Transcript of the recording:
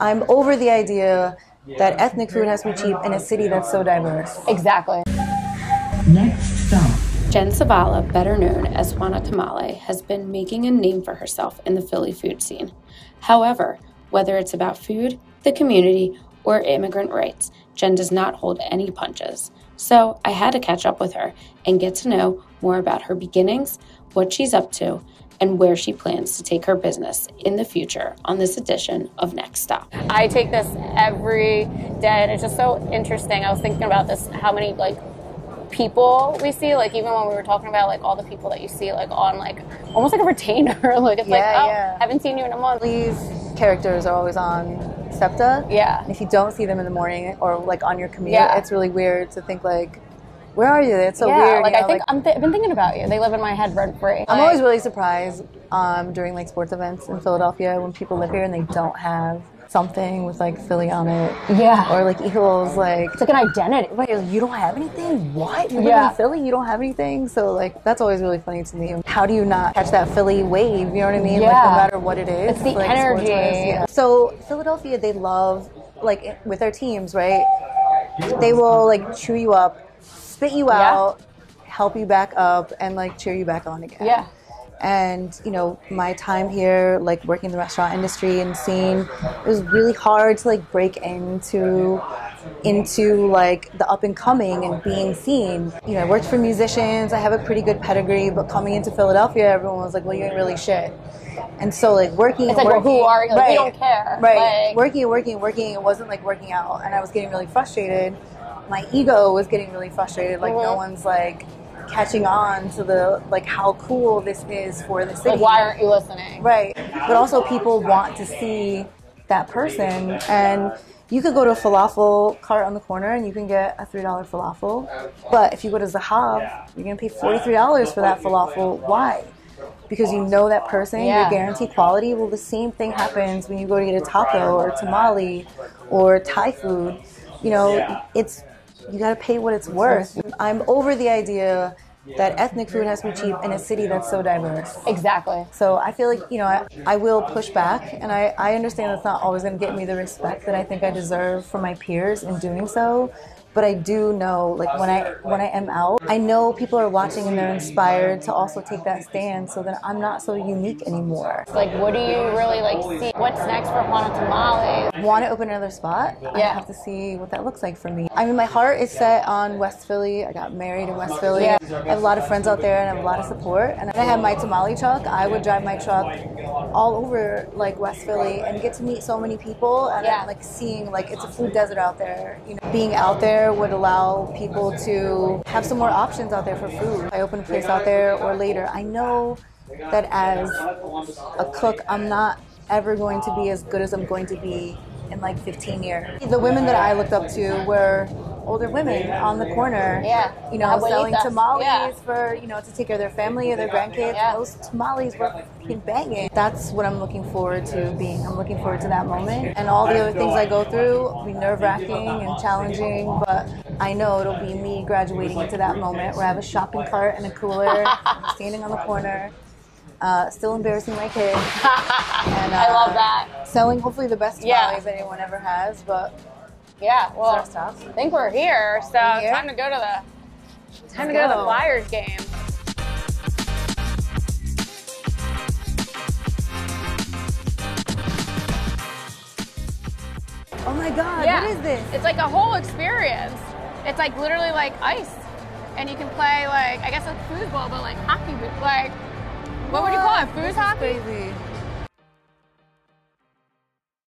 I'm over the idea that ethnic food has to be cheap in a city that's so diverse. Exactly. Next stop. Jen Zavala, better known as Juana Tamale, has been making a name for herself in the Philly food scene. However, whether it's about food, the community, or immigrant rights, Jen does not hold any punches. So I had to catch up with her and get to know more about her beginnings, what she's up to, and where she plans to take her business in the future on this edition of Next Stop. I take this every day, and it's just so interesting. I was thinking about this, how many people we see, even when we were talking about all the people that you see on almost like a retainer. Haven't seen you in a month. These characters are always on SEPTA. Yeah. If you don't see them in the morning or on your commute, it's really weird to think where are you? It's so weird. I think I've been thinking about you. They live in my head rent free. I'm always really surprised during sports events in Philadelphia when people live here and they don't have something with Philly on it. Yeah. Or equals it's an identity. Right. You don't have anything? What? You live in Philly? You don't have anything? So that's always really funny to me. How do you not catch that Philly wave? You know what I mean? Yeah. No matter what it is. It's the energy. Yeah. So Philadelphia, they love with their teams, right? They will chew you up, spit you out, help you back up, and cheer you back on again. Yeah. And my time here, working in the restaurant industry and seeing, it was really hard to break into the up and coming and being seen. I worked for musicians. I have a pretty good pedigree, but coming into Philadelphia, everyone was well, you ain't really shit. And so working, it's working, well, who are you? Right, you don't care. Right. Working. It wasn't working out, and I was getting really frustrated. My ego was getting really frustrated. No one's catching on to the how cool this is for the city. Why aren't you listening? Right. But also people want to see that person, and you could go to a falafel cart on the corner and you can get a $3 falafel. But if you go to Zahab, you're gonna pay $43 for that falafel. Why? Because you know that person, you're guaranteed quality. Well, the same thing happens when you go to get a taco or tamale or Thai food. You gotta pay what it's worth. I'm over the idea that ethnic food has to be cheap in a city that's so diverse. Exactly. So I feel I will push back, and I understand that's not always gonna get me the respect that I think I deserve from my peers in doing so. But I do know, when I am out, I know people are watching and they're inspired to also take that stand, so that I'm not so unique anymore. What do you really see? What's next for Juana Tamale? Want to open another spot? Yeah. I have to see what that looks like for me. I mean, my heart is set on West Philly. I got married in West Philly. Yeah. I have a lot of friends out there, and I have a lot of support. And I have my tamale truck. I would drive my truck all over West Philly and get to meet so many people. And I'm seeing it's a food desert out there. Being out there would allow people to have some more options out there for food. I open a place out there or later. I know that as a cook, I'm not ever going to be as good as I'm going to be in 15 years. The women that I looked up to were older women on the corner, selling tamales for, to take care of their family or their grandkids. Yeah. Those tamales were banging. That's what I'm looking forward to being. I'm looking forward to that moment. And all the other things I go through will be nerve-wracking and challenging, but I know it'll be me graduating into that moment where I have a shopping cart and a cooler, standing on the corner, still embarrassing my kids. And, I love that. Selling hopefully the best tamales anyone ever has, but... Yeah, well, I think we're here, so we're here. Time to go to the to the Flyers game. Oh my God! Yeah. What is this? It's a whole experience. It's literally ice, and you can play I guess a foosball, but hockey. What would you call it? Foos hockey? Crazy.